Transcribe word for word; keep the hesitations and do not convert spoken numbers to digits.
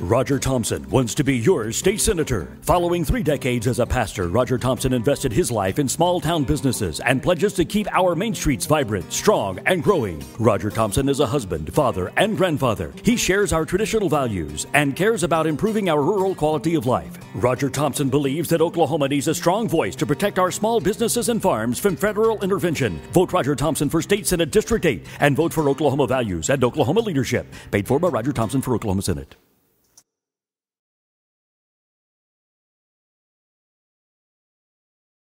Roger Thompson wants to be your state senator. Following three decades as a pastor, Roger Thompson invested his life in small-town businesses and pledges to keep our main streets vibrant, strong, and growing. Roger Thompson is a husband, father, and grandfather. He shares our traditional values and cares about improving our rural quality of life. Roger Thompson believes that Oklahoma needs a strong voice to protect our small businesses and farms from federal intervention. Vote Roger Thompson for State Senate District eight and vote for Oklahoma values and Oklahoma leadership. Paid for by Roger Thompson for Oklahoma Senate.